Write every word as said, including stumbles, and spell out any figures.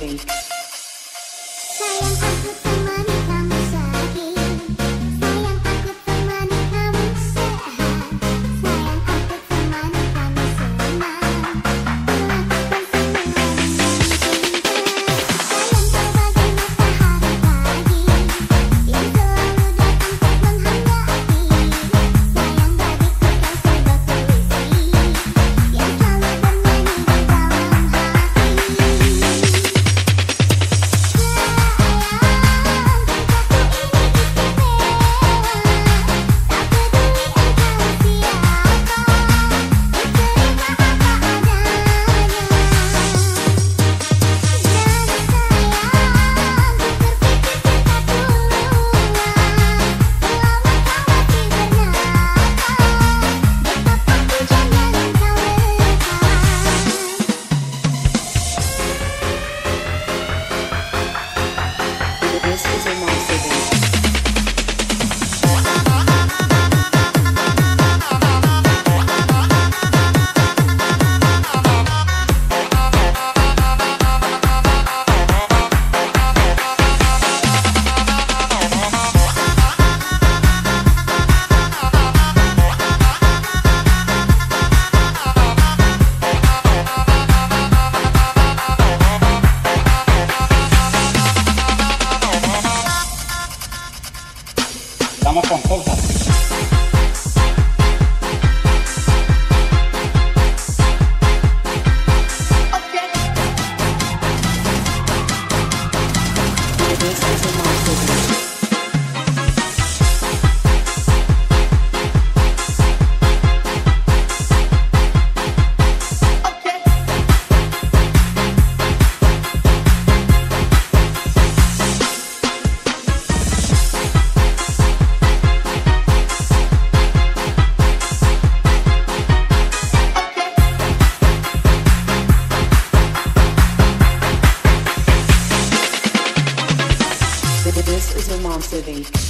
living. Vamos con cosas. This is your mom's living.